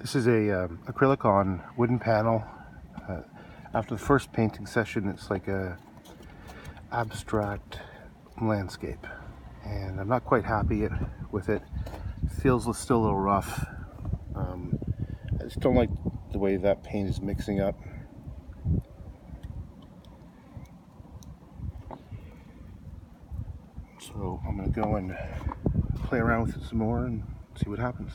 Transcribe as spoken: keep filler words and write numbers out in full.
This is a um, acrylic on wooden panel. Uh, after the first painting session, it's like a abstract landscape, and I'm not quite happy it, with it. Feels still a little rough. Um, I just don't like the way that paint is mixing up. So I'm going to go and play around with it some more and see what happens.